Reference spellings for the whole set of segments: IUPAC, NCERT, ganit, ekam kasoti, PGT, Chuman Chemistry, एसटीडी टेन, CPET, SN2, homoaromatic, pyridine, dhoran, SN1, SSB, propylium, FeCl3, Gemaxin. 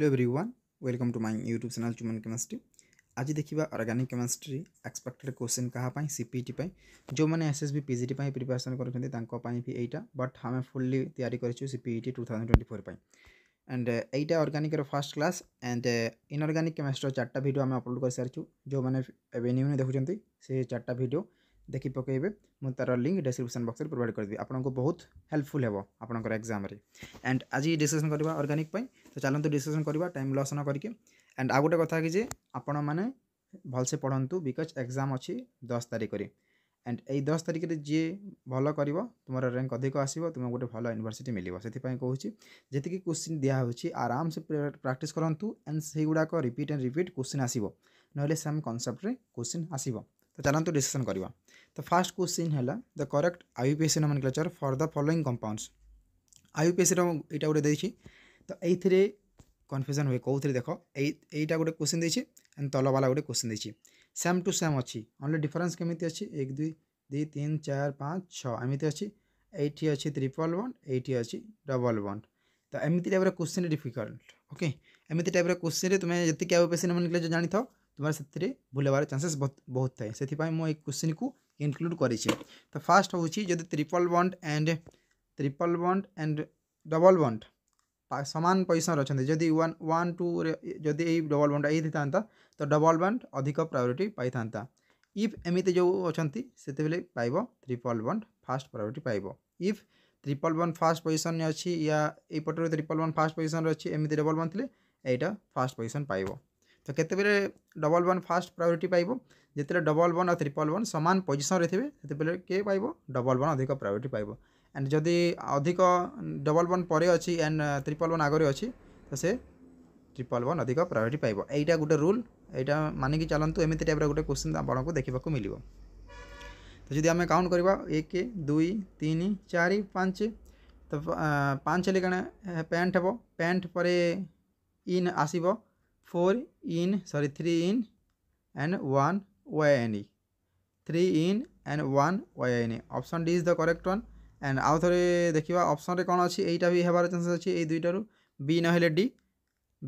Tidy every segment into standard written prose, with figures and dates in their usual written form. Hello everyone, welcome to my YouTube channel Chuman Chemistry. आज देखिबा organic chemistry expected question कहा पाई CPT पाई जो माने एसएसबी पीजीटी पाई preparation करथि तांको पाई भी एटा बट हमें फुल्ली तयारी करिछु सीपीटी 2024 पाई एंड एटा ऑर्गेनिक रो first class and inorganic chemistry चारटा वीडियो हमें अपलोड कर सारछु जो माने एवेन्यू ने देखुचंती से चारटा वीडियो देखि पकेबे मु तार लिंक डिस्क्रिप्शन बॉक्स रे प्रोवाइड कर देबी आपन को बहुत हेल्पफुल हेबो आपन को एग्जाम रे एंड आज डिस्कशन करबा ऑर्गेनिक पाई तो चलन तो डिस्कशन करबा टाइम लॉस न करके एंड आगुटे कथा कि जे आपण माने भलसे पढंतु बिकज एग्जाम अछि 10 तारिख रे एंड ए 10 तारिख रे जे भलो करबो तुमर रैंक अधिक आसीबो तुम गोटे भलो यूनिवर्सिटी मिलिबो सेति पय कहूछि जेति कि क्वेश्चन दिया होछि आराम से प्रैक्टिस करंतु एंड सेहि गुडा को रिपीट एंड रिपीट क्वेश्चन आसीबो नहले सम कांसेप्ट रे क्वेश्चन आसीबो तो चलंतु डिस्कशन करबा तो फर्स्ट क्वेश्चन हैला the correct IUPAC nomenclature for the following compounds IUPAC रो एटा गोटे देछि तो एथिरे कन्फ्यूजन हुए कौ थे देख एटा गोटे क्वेश्चन देछि एंड तलवाला गोटे क्वेश्चन देछि सेम टू सेम अच्छी ओनली डिफरेंस केमिति अच्छी 1 2 3 4 5 6 एमिति अच्छी एठी अच्छी ट्रिपल बॉन्ड एठी अच्छी डबल बॉन्ड तो एमिति टाइप रे क्वेश्चन डिफिकल्ट ओके एमिति टाइप रे क्वेश्चन रे तुमे जति क्या पेसिन मन निकले जानि थौ तुम्हारे सेतरे भुलेबार चांसेस बहुत थाए सेति पय मो एक क्वेश्चन को इंक्लूड करिछि तो फर्स्ट होछि जदि triple bond and double bond समान पोजीशन रछन जदि 1 2 जदि ए डबल बॉन्ड ए थांता तो डबल बॉन्ड अधिक प्रायोरिटी पाई थांता इफ एमिते जो अछंती सेते बेले पाइबो ट्रिपल बॉन्ड फर्स्ट प्रायोरिटी पाइबो if triple bond first position ने अछि या ए पटर ट्रिपल बॉन्ड फर्स्ट पोजीशन रे अछि एमिते डबल बॉन्ड थले एटा फर्स्ट पोजीशन पाइबो तो केते बेले डबल बॉन्ड फर्स्ट प्रायोरिटी पाइबो जेते डबल बॉन्ड और ट्रिपल बॉन्ड समान पोजीशन रे थेबे सेते बेले के पाइबो डबल बॉन्ड अधिक प्रायोरिटी पाइबो एंड जदि अधिक डबल वन पर अच्छी एंड ट्रिपल वन आगे अच्छी तो से ट्रिपल वन अधिक प्रायोरिटी पाइबो एटा गोटे रूल एटा मानिकी चलंतु एमिति टाइप रे गोटे क्वेश्चन आपन को देखिबा को मिलिबो तो जदि हमें काउंट करबा 1 2 3 4 5 तो 5 ले कने पेंट हबो पेंट परे इन आसीबो 3 ene and 1 yne 3 ene and 1 yne option D is the correct one and आउ थोड़े देखिबा ऑप्शन रे कोन अछि एटा भी हेबार चांसेस अछि ए दुइटा रु बी न हेले डी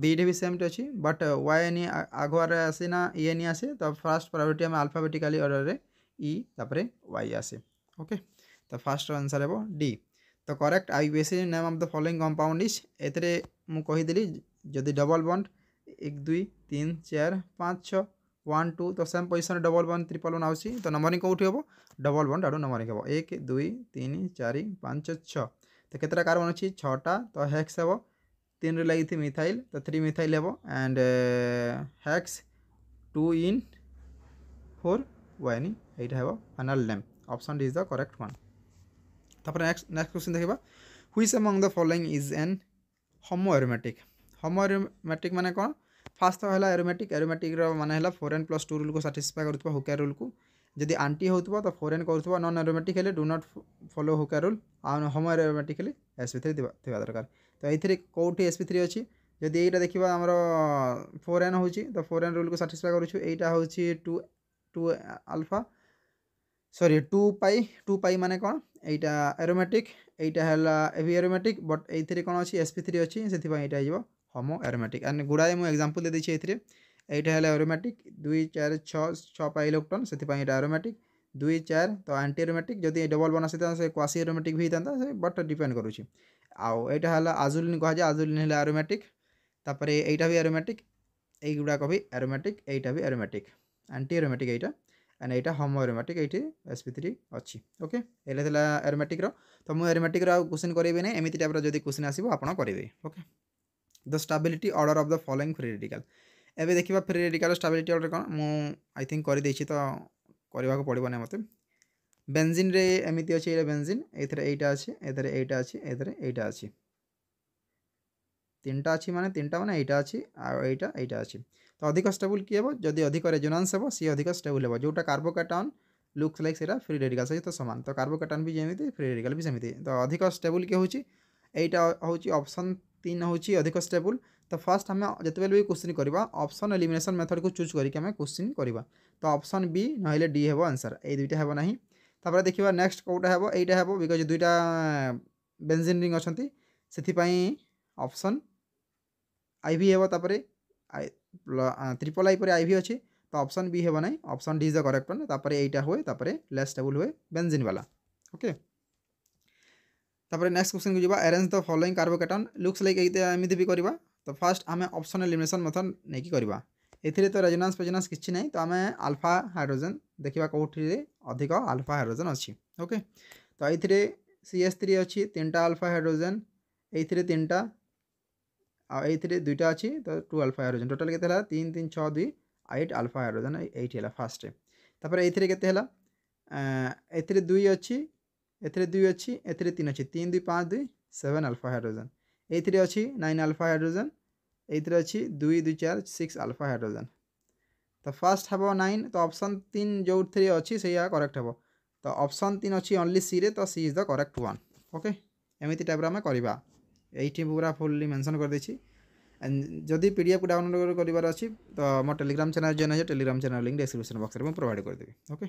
बी रे भी सेम ट अछि बट वाई नि आगोर आसे ना ए नि आसे तो फर्स्ट प्रायोरिटी हम अल्फाबेटिकली ऑर्डर रे ई तापरे वाई आसे ओके तो फर्स्ट आंसर हेबो डी तो correct IUPAC name of the following compound is एतरे मु कहि देली जदी डबल बॉन्ड 1 2 3 4 5 6 1 2 तो same position double bond triple bond आउसी तो नंबरिंग कोठी होबो डबल बॉन्ड आरो नंबरिंग होबो 1 2 3 4 5 6 तो केतरा कार्बन अछि 6 टा तो हेक्स होबो 3 रे लागि थी मिथाइल तो 3 मिथाइल होबो एंड हेक्स 2 in 4 वायनी एटा होबो final name option D is the correct one तापर नेक्स्ट क्वेश्चन देखबा which among the following is an homo aromatic माने कोन फास्ट तो है एरोमेटिक माने है 4n+2 रूल को साटिस्फाई करुवा हुकेर रूल को जदि आंटी होता तो 4n करुवा नन एरोमेटिक हेले डू नॉट फॉलो हुकेर रूल आउ होमो एरोमेटिक हेले sp3 थिबा दरकार तो एथिरे कोठी sp3 अछि जदि एटा देखिबा हमरो 4n होछि तो 4n रूल को साटिस्फाई करूछु एटा होछि 2 अल्फा सॉरी 2 पाई माने कोन एटा एरोमेटिक एटा हैला एवी एरोमेटिक बट एथिरे कोन अछि sp3 अछि सेति पय एटा आइबो होमो एरोमेटिक एंड गुड़ाए मुझे एग्जांपल दे दी एटा है एरोमेटिक 2 4 6 6 इलेक्ट्रॉन से एरोमेटिक 2 4 तो एंटी एरोमेटिक जदि डबल बन आसता से क्वासी एरोमेटिक भी था बट डिपेंड करुच्छे आउटा है आजुलिन कहुए आजुलिन है एरोमेटिक तापर एटा भी एरोमेटिक युड़ाक भी एरोमेटिक एटा भी एरोमेटिक एंटी एरोमेटिक एटा एंड एटा होमो एरोमेटिक ये sp3 अच्छी ओके ये एरोमेटिक तो मुझे एरोमेटिक क्वेश्चन करेबी ना एमती टाइप जब क्वेश्चन आसो आप करेंगे okay the stability order of the following free radical एबे देखिबा फ्री रेडिकल स्टेबिलिटी ऑर्डर कोन मु आई थिंक कर देछि तो करबा को पड़िबो ना मते बेंजीन रे एमिति अछि ए बेंजीन एथरे एटा अछि एथरे एटा अछि एथरे एटा अछि तीनटा अछि माने तीनटा माने एटा अछि आ एटा एटा अछि तो अधिक स्टेबल कि हेबो जदि अधिक रेजोनेंस हेबो सी अधिक स्टेबल हेबो जोटा कार्बोकैटायन लुक्स लाइक सेरा फ्री रेडिकल सहित समान तो कार्बोकैटायन भी जेमिति फ्री रेडिकल भी सेमिति तो अधिक स्टेबल कि होछि एटा होछि ऑप्शन 3 होछि अधिक स्टेबल तो फर्स्ट हमें जतबेल भी क्वेश्चन करबा ऑप्शन एलिमिनेशन मेथड को चूज करके हमें क्वेश्चन करबा तो ऑप्शन बी नहले डी हेबो आंसर ए दुइटा हेबो नाही तापर देखिबा नेक्स्ट कोटा हेबो एटा हेबो बिकॉज दुइटा बेंजीन रिंग अछंती सेथि पई ऑप्शन आईवी हेबो तापरे ट्रिपल आई पर आईवी अछि तो ऑप्शन बी हेबो नै option D is the correct one तापरे एटा होय तापरे लेस स्टेबल होय बेंजीन वाला ओके तापरे नेक्स्ट क्वेश्चन को जेबा arrange the following carbocation looks like एते एमिति भी करबा तो फर्स्ट हमें ऑप्शन एलिमिनेशन मेथड नै कि करबा एथिरे तो रेजोनेंस रेजोनेंस किछि नै तो हमें अल्फा हाइड्रोजन देखिबा कोठिरे अधिक अल्फा हाइड्रोजन अछि ओके तो एथिरे CH3 अछि तीनटा अल्फा हाइड्रोजन एथिरे तीनटा आ एथिरे दुईटा अछि तो 2 अल्फा हाइड्रोजन टोटल केते हला 3 3 6 2 8 अल्फा हाइड्रोजन 8 हला फर्स्ट तापर एथिरे केते हला एथिरे 2 अछि एथिरे 2 अछि एथिरे 3 अछि 3 2 5 2 7 अल्फा हाइड्रोजन एथिरे अछि 9 अल्फा हाइड्रोजन एथिरे अछि 2 2 4 6 अल्फा हाइड्रोजन तो फर्स्ट हबो 9 तो ऑप्शन 3 जो 3 अछि सेया करेक्ट हबो तो ऑप्शन 3 अछि ओनली सी रे तो C is the correct one okay एमिति टाइप रे हम करबा एटी पूरा फुल्ली मेंशन कर देछि एंड जदि पीडीएफ को डाउनलोड करिवार अछि तो हमर टेलीग्राम चैनल जॉइन हो Telegram channel link description box रे हम प्रोवाइड कर देबे ओके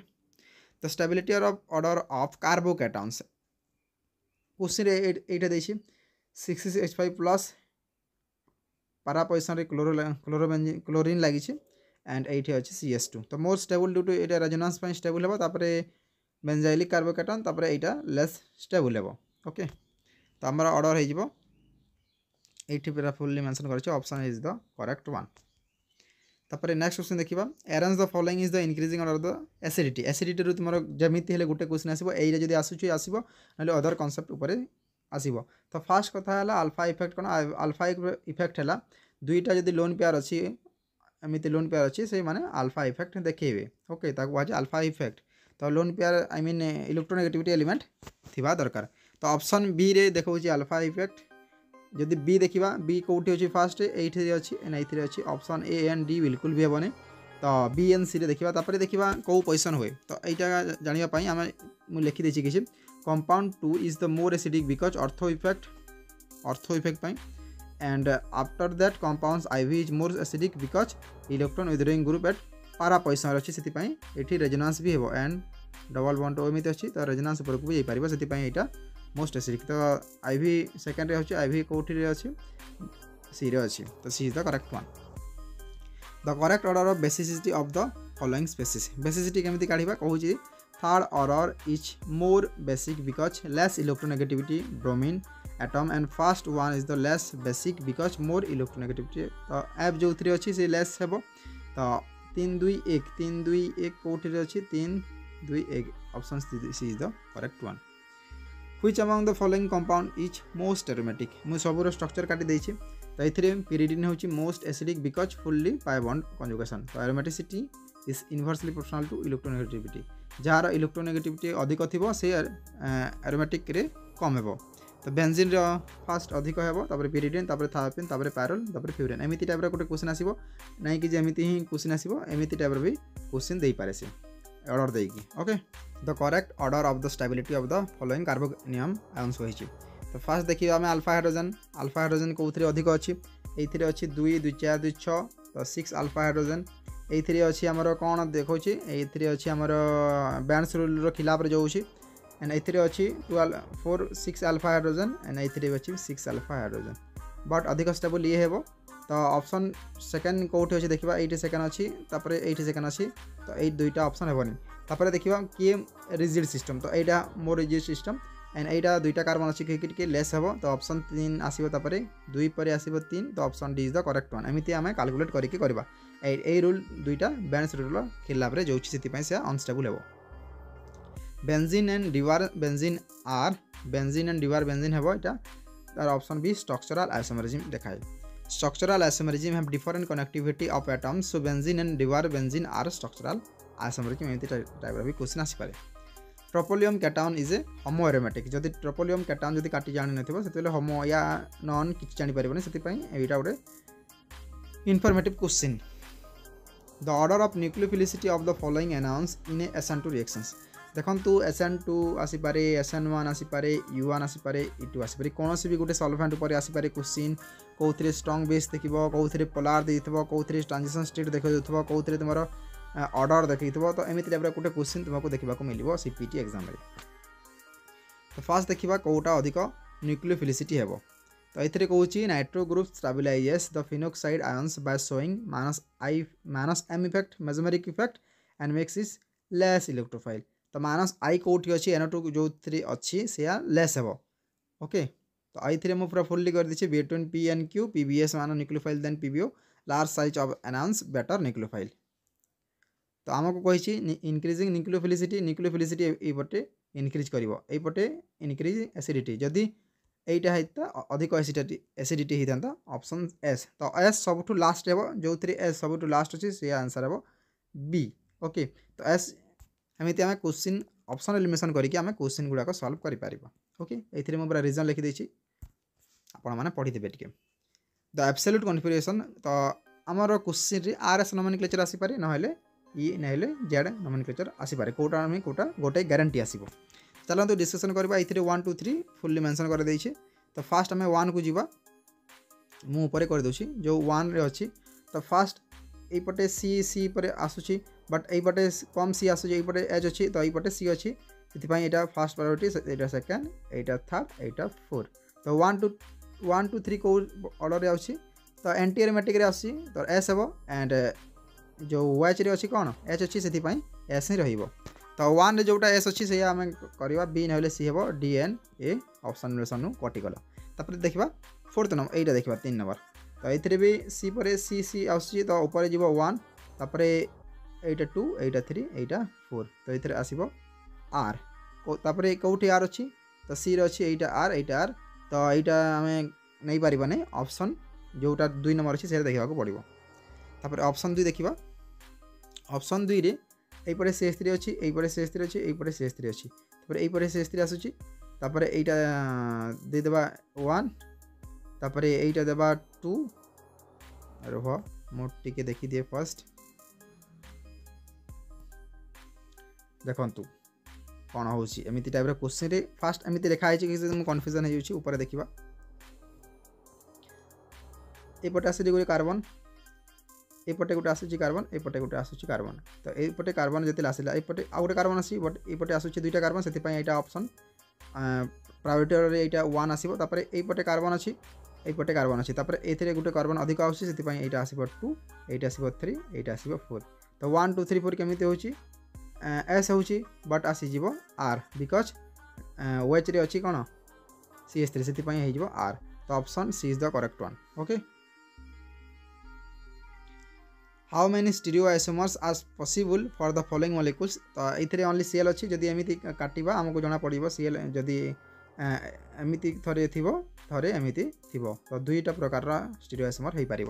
तो stability of order of carbocations question रे एटा देछि 66H5+ पारा पोजीशन रे क्लोरोबेंजीन क्लोरीन लागि छै एंड एटा अछि CH2 तो मोर स्टेबल ड्यू टू एटा रेजोनेंस पय स्टेबल हेबो तापरे बेंजाइलिक कार्बोकैटायन तापरे एटा लेस स्टेबल हेबो ओके तो हमरा ऑर्डर हे जिवो एटी पूरा फुल्ली मेंशन कर छै option is the correct one तापर नेक्स्ट क्वेश्चन देखिबा arrange the following is the increasing order the acidity acidity रु तुम्हारो जेमिति हेले गुटे क्वेश्चन आसीबो एटा जदी आसुची आसीबो नले अदर कांसेप्ट ऊपर आसीबो तो फर्स्ट कथा हला अल्फा इफेक्ट कोन अल्फा इफेक्ट हला दुईटा जदी लोन पेयर अछि एमिति लोन पेयर अछि से माने अल्फा इफेक्ट देखैबे ओके ताको वाज अल्फा इफेक्ट तो lone pair I mean electronegativity element थिबा दरकार तो ऑप्शन बी रे देखौ छी अल्फा इफेक्ट जदि बी देखिबा बी कोठी अछि फर्स्ट एट रे अछि एन आई रे अछि ऑप्शन ए एंड डी बिल्कुल भी हेबने तो बी एंड सी रे देखिबा तापर देखिबा को पोजीशन होय तो एटा जानिबा पई हम लिखि देछि किछि compound 2 is the more acidic because ortho effect पई and after that compounds IV is more acidic because electron withdrawing group at para position अछि सेति पई एठी रेजोनेंस भी हेबो एंड डबल बॉन्ड ओमित अछि तो रेजोनेंस ऊपर को भी जाई पारिबा सेति पई एटा मोस्ट एसिडिक तो आईवी सेकेंड रे आईवी कोठी रे अछि सी रे अछि तो C is the correct one the correct order of basicity of the following species basicity केमिति काढिबा कहू छी third order is more basic because less electronegativity bromine atom and first one is the less basic because more electronegativity तो F जो 3 अछि से less हेबो तो 3 2 1 कोठी रे अछि 3 2 1 option C is the correct one Which among the following compound is most aromatic? मु सबुरो स्ट्रक्चर काटि दै छी त एथिरे pyridine होची most acidic because fully pi bond conjugation तो aromaticity is inversely proportional to electronegativity जार इलेक्ट्रोनेगेटिविटी अधिक थिबो से एरोमेटिक रे कम हेबो तो बेंजीन रो फर्स्ट अधिक हेबो तापर pyridine तापर थायोपिन तापर पाइरोल तापर फ्यूरेन एमिति टाइप रे कोटे क्वेश्चन आसीबो नै कि जे एमिति ही क्वेश्चन आसीबो एमिति टाइप रे भी क्वेश्चन देई पारे से ऑर्डर देगी okay the correct order of the stability of the following carbonium ions होइछि तो फर्स्ट देखिबा हम अल्फा हाइड्रोजन को थ्री अधिक अछि ए थ्री अछि 2 2 4 2 6 तो 6 अल्फा हाइड्रोजन ए थ्री अछि हमरो कोन देखौ छी ए थ्री अछि हमरो बैंड्स रूल रो खिलाफ रे जाउ छी एंड ए थ्री अछि 12 4 6 alpha hydrogen and A three अछि 6 अल्फा हाइड्रोजन बट अधिक स्टेबल ये हेबो तो ऑप्शन सेकंड कोठे अछि देखिबा 8 सेकंड अछि तापर 8 सेकंड अछि तो एई दुईटा ऑप्शन हेबनी तापर देखिबा के रिजिड सिस्टम तो एटा मोर रिजिड सिस्टम एंड एटा दुईटा कार्बन अछि के के लेस हेबो तो ऑप्शन 3 आसीबो तापर 2 परे आसीबो 3 तो option D is the correct one एमिति हमें कैलकुलेट करके करबा एई रूल दुईटा बैंड्स रूल खिलाफ रे जोछि सेति पई से अनस्टेबल हेबो बेंजीन एंड डिवार बेंजीन हेबो एटा तार ऑप्शन बी स्ट्रक्चरल आइसोमेरिज्म देखाय Structural isomerism have different connectivity of atoms, so benzene and dibenzene are structural isomerism. एमती टाइप रे क्वेश्चन आसी पारे. Propylium cation is a homoaromatic. जदि propylium cation जदि काटी जानि नथिबो सेते बेले homo या non किछ जानि पारिबो नै सेति पई एटा ओडे informative question. The order of nucleophilicity of the following anions in a SN2 reactions. देखंतु SN2 आसी पारे SN1 आसी पारे U1 आसी पारे E2 आसी पारे कोनोसी भी गुटे सॉल्वेंट ऊपर आसी पारे क्वेश्चन कोउथरे स्ट्रांग बेस देखिबो कोउथरे पोलार देइथबो कोउथरे ट्रांजिशन स्टेट देखै देथबो कोउथरे तुम्हारो ऑर्डर देखैथबो तो एमिति टाइप रे गुटे क्वेश्चन तुमको देखिबा को मिलिबो सीपीटी एग्जाम रे तो फर्स्ट देखिबा कोउटा अधिक न्यूक्लियोफिलिसिटी हेबो तो ये कौन nitro group stabilizes the phenoxide ions by showing minus M effect mesomeric effect and makes it less electrophile. तो माइनस आई कौटी अच्छी एनोटू जो अच्छी से लेस हे। ओके तो आई मुझे पूरा फुल्ली कर दीची between P and Q PBS मानो nucleophile then PBO large size of enhance better nucleophile. तो आमको कही इनक्रीजिंग न्यूक्लियोफिलिसिटी ये इनक्रीज करपटे इनक्रीज एसिडिटी जदि यहीटा होता अधिक एसिडिटी होता ऑप्शन एस। तो एस सबुठ लास्ट हे जो एस सबुठ लास्ट अच्छी से आंसर हे बी। ओके तो एस एमती आम क्वेश्चन ऑप्शन एलिमिनेशन करके आम क्वेश्चन गुड़ाक सॉल्व कर। ओके ये मुझे पूरा रिजन लिखिदे आपने पढ़ीदेवे टी द एब्सोल्यूट कॉन्फिगरेशन। तो आमर क्वेश्चन आर एस नोमेनक्लेचर आसपे ना इ नहले जेड नोमेनक्लेचर आसपे कौटा में कौटा गोटे गारंटी आसो। चलो तो डिस्कसन करवा ये 1 2 3 फुल्ली मेंशन कर देछि। तो फास्ट आम 1 को जीवा मु ऊपर कर देछि जो 1 रे अछि। तो फास्ट एपटे सी सी पर आसुछि बट एपटे कम सी आसुछि एपटे एच अछि तो एपटे सी अछि इतिपाई एटा फर्स्ट प्रायोरिटी एटा सेकंड एटा थर्ड एटा फोर। तो 1 2 3 को ऑर्डर आउछि। तो एंटीएरोमेटिक रे आसी तो एस हेबो एंड जो वाच रे अछि कोन एच अछि सेति पई एस ही रहइबो। तो 1 रे जोटा एस अछि से हम करबा बी नहले सी हेबो D and A option relation नु कटि गला। तापर देखबा फोर्थ नंबर एटा देखबा 3 नंबर। तो एथरे भी सी पर सी सी आउछि तो ऊपर जीवो 1 तापर एटा 2 एटा 3 एटा 4 तो एथरे आसीबो आर। तापर कौटी आर अच्छी तो सी रही एटा आर एटा आर। तो यहाँ आम नहीं पार्बाना ऑप्शन जोटा 2 नंबर अच्छी से देखा पड़ो। तापर ऑप्शन 2 देखा ऑप्शन 2 रे यहीपटे सी एस थ्री अच्छी यहीपटे सी एस थ्री अच्छी यहीपटे सी एस थ्री अच्छी यहीपटे सी एस थ्री आसूपर यहीटा देदेबा 1 तापर यहीटा देवा 2 रोह मुझे देखीदे फर्स्ट देखु कौन होमती टाइप क्वेश्चन फास्ट एमती लिखाई कि कन्फ्यूजन हो देखा एपटे आसूरी गोटे कार्बन एपटे गोटे आसूसी कार्बन एपटे गोटे आसूसी कार्बन। तो एपटे कार्बन जितने आसला एपटे आउ गए कार्बन आसी बट एपटे आसूसी 2टा कार्बन से ऑप्शन प्रायोरिटी यहाँ 1 आसो। तापर एपटे कार्बन अच्छी एपटे कार्बन अच्छी ए गोटे कार्बन अधिक आसान आसो 2 एटा आसो 3 एटा आसो 4। तो 1 2 3 4 केमी हो एस हो बट आसीज आर बिकज वेच रे अच्छी कौन सी एस थ्री से आर। तो option C is the correct one. Okay how many stereo isomers are possible for the following molecules. तो ये ओनली सीएल अच्छी जदि एमती काटा आमको जना पड़ो सीएल जदि एमती थे थे एमती थी। तो 2टा प्रकार स्टीरियो आइसोमर हो पार।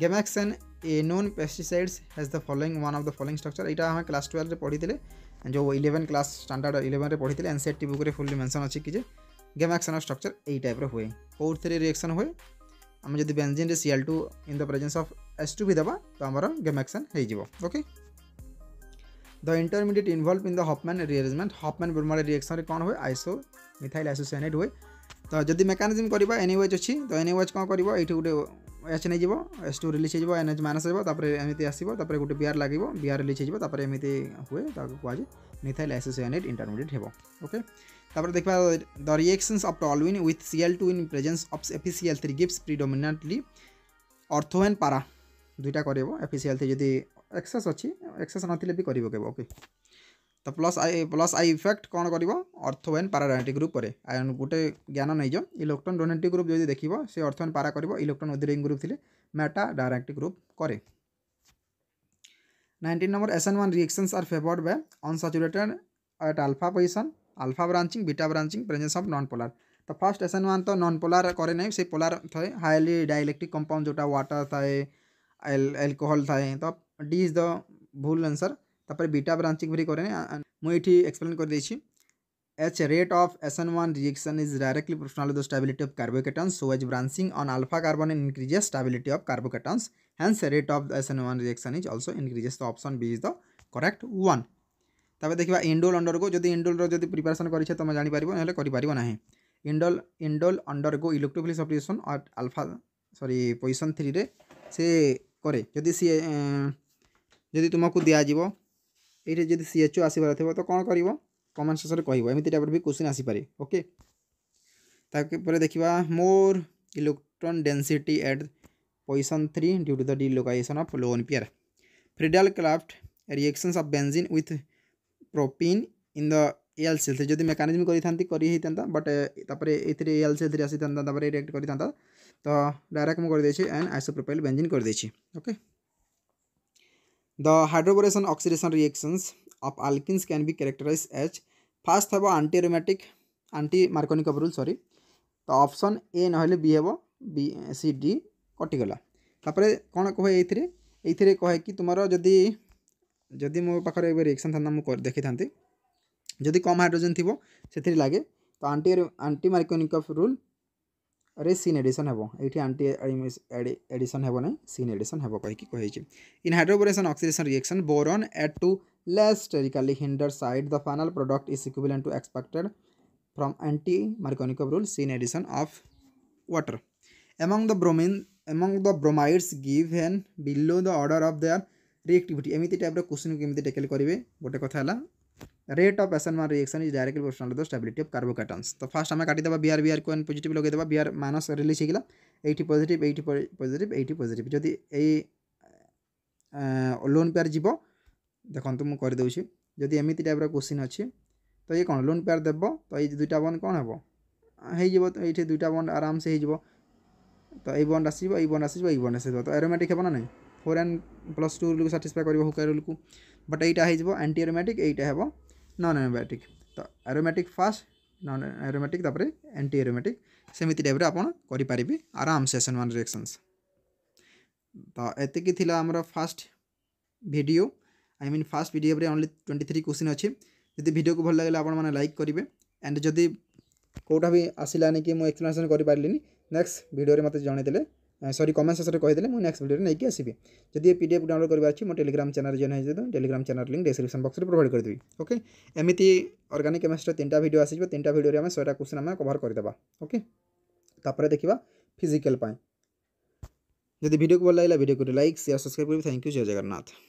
Gemaxin a known pesticides has the following one of the following structure. यहाँ आम क्लास 12 पढ़ी थे जो 11 क्लास स्टैंडर्ड 11 पढ़ी थे एनसीईआरटी बुक रे फुल्ली मेंशन अच्छी कि Gemaxin स्ट्रक्चर यही टाइप हुए कौ थे रिएक्शन हुए आम जब benzene Cl2 in the presence of H2 भी दबा तो आम Gemaxin हो। Okay the intermediate involve in the Hofmann rearrangement Hofmann bromamide reaction कौन हुए आइसो मिथाइल आइसोसायनेट हुए। तो जब मेकानिज्म करवा एनएच अच्छी तो एनएच कौन कर गोटे एच नहीं जीव एच टू रिलीज हो एनएच माइनस होमती आसो गोटे बीआर लगे बीआर रिलीज होमती हुए कहुए मिथाइल आइसोसायनेट इंटरमीडिएट हो। ओके तापर देखा the reactions of toluene with Cl2 in presence of FeCl3 gives predominantly ortho and para 2टा कर FeCl3 जदि एक्सेस अच्छी एक्सेस नथिले भी करिवो केबो। ओके तो प्लस आई इफेक्ट कौन कर ऑर्थो एंड पारा डोनेटिक ग्रुप पर आयन गोटे ज्ञान नहीं जो इलेक्ट्रॉन डोनेटिक ग्रुप जो देख से ऑर्थो एंड पारा कर इलेक्ट्रॉन उदरिंग ग्रुप थे मेटा डायरेक्टिक ग्रुप करे। 19 number SN1 reactions are favoured by unsaturated at alpha position alpha branching beta branching presence of non polar. तो फर्स्ट SN1 तो non polar करे नहीं से polar थाए highly dielectric compound जोटा water थाए अल्कोहल थाए। तो डी इज द भूल आंसर। तापर बीटा ब्रांचिंग भी करे मुझे एक्सप्लेन कर देछि एच rate of SN1 reaction is directly proportional to stability of carbocations so as branching on alpha carbon increases stability of carbocations hence rate of SN1 reaction is also increases. तो option B is the correct one. तापर देखा indole undergo जदि indole रो जदि preparation करिछ तमे जानि पारिबो नहले करि पारिबो नाही। Indole undergo electrophilic substitution at alpha sorry position 3 रे से करे जदि सी जदि तुमको दिया जीवो ये जब CHO आसपार थे तो कौन कर कमेंट सेक्शन में कहब एमती टाइप भी क्वेश्चन आसपे। ओके तापर देखा more electron density at position 3 due to the डिलोकाइजेशन of lone pair. Friedel Crafts reactions of benzene with propene in the L सेल जो मेकानिजम करता बट एल सेल आसी था रिएक्ट करता तो डायरेक्ट मुझे एंड आइसोप्रोपाइल बेंजीन कर देछि। Okay the hydroboration oxidation reactions of alkenes can be characterize as fast हे anti aromatic anti Markovnikov rule sorry तो ऑप्शन ए ना बी हे बी सी डी कटिगला। तापर कौन कहे ये कहे कि तुम जदि जदि मो पाखे रिएक्शन था मुझे देखी था जदि कम हाइड्रोजन थी से लगे तो आंटी मार्कोनिकोव रूल अरे सीन एडिशन हेबो ये आंटी एडिशन हेबो ना सीन एडिशन हेबो कहि कहि। In hydroboration oxidation reaction boron add to less sterically hinder side the final product is equivalent to expected from anti Markovnikov rule syn addition of water among the bromine among the bromides give an below the order of their reactivity एमती type question केमती tackle करेंगे। गोटे कथा है rate of SN1 reaction is directly proportional to the stability of carbocations. तो fast आम काटी देवा बीआर बीआर को एन पॉजिटिव लगे देवा बीआर माइनस रिलीज होगा एटी पॉजिटिव एटी पॉजिटिव एटी पॉजिटिव जदि लोन पेयर जीव देखो मुझे जदि एमती टाइप क्वेश्चन अच्छी तो ये कौन लोन पेयर देव तो ये दुईटा बंड कौन हो तो ये दुईटा बंड आराम से हो तो ये बंड आस बंड आस बंड आस तो एरोमेटिक हे ना नहीं 4n+2 रूल को साटिस्फाई कर हुकेल रूल को बट यहाँ एंटी एरोमेटिक यहाँ हे नॉन एरोमेटिक तो एरोमेटिक फास्ट नॉन एरोमेटिक तापर एंटी एरोमेटिक सेमती टाइप करेंगे आराम से SN1 रिएक्शंस। तो ये थिला हमर fast video I mean fast video रे ओनली 23 क्वेश्चन अच्छे यदि वीडियो को भल लगे आपने लाइक करेंगे एंड जदि कोटा भी आसिलानी कि मुझे एक्सप्लेनेशन करें नेक्स्ट वीडियो रे मते जणैदेले सॉरी कमेंट सेक्शन कही देले मुझे नेक्स्ट वीडियो नहीं आसबी। जदि पीडीएफ डाउनलोड करार अच्छी मो टेलीग्राम चैनल जॉइन है तो Telegram channel link description box में प्रोवाइड करदेवी। ओके एमती ऑर्गेनिक केमिस्ट्री तीनटा वीडियो आसीबो तीनटा वीडियो रे हम 100टा क्वेश्चन हम कवर करदेबा। ओके तापर देखिबा फिजिकल पाए जदि वीडियो को भल लगे वीडियो को लाइक शेयर सब्सक्राइब करिवे। थैंक यू जय जगन्नाथ।